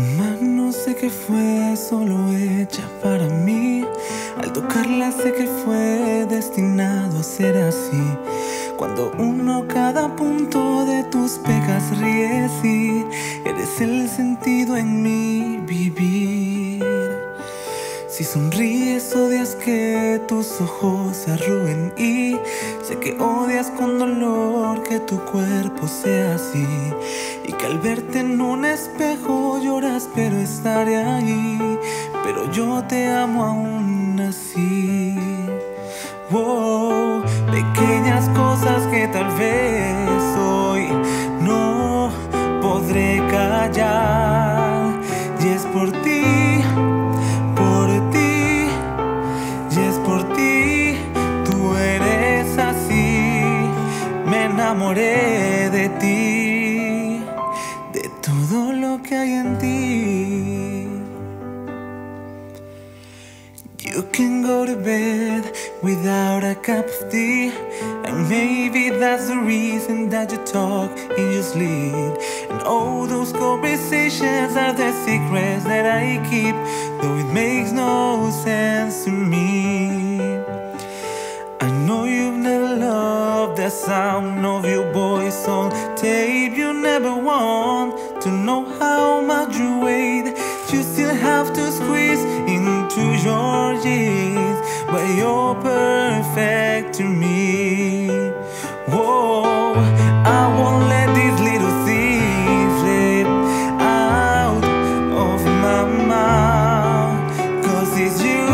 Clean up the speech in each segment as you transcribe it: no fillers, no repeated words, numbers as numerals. Tu mano sé que fue solo hecha para mí. Al tocarla sé que fue destinado a ser así. Cuando uno cada punto de tus pegas ríes y eres el sentido en mi vivir. Si sonríes odias que tus ojos se arruguen y sé que odias con dolor que tu cuerpo sea así. Y que al verte en un espejo lloras pero estaré allí. Pero yo te amo aún así. Oh, pequeñas cosas que tal vez hoy no podré callar. Y es por ti, por ti, y es por ti. Tú eres así. Me enamoré de ti, de todo lo que hay en ti. You can go to bed without a cup of tea, and maybe that's the reason that you talk in your sleep. And all those conversations are the secrets that I keep, though it makes no sense to me. I know you've never loved the sound of your voice on tape. You never want to know how much you wait. You still have to squeeze into your jeans, but you're perfect to me. Whoa, I won't let these little things slip out of my mouth. Cause it's you,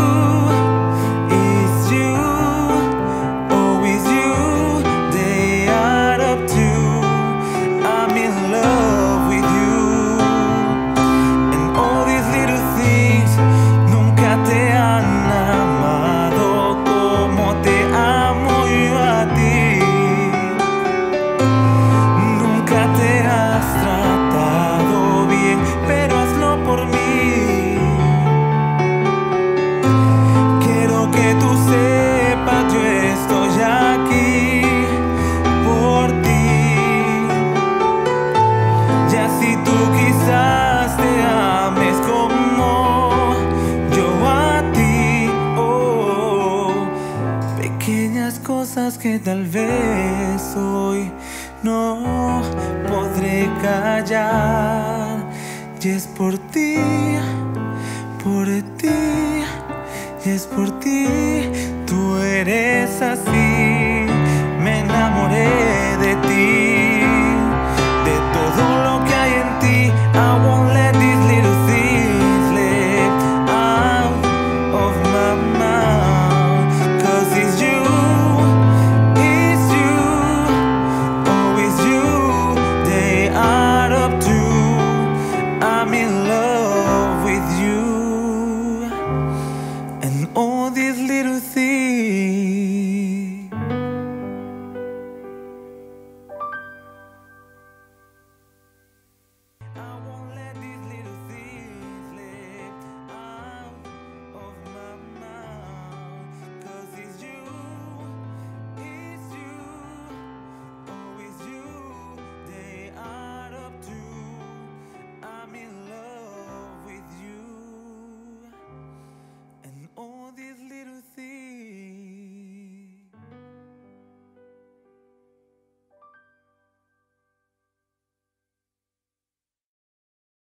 always you. They add up to I'm in love. Cosas que tal vez hoy no podré callar. Y es por ti, por ti, y es por ti. Tú eres así, me enamoré.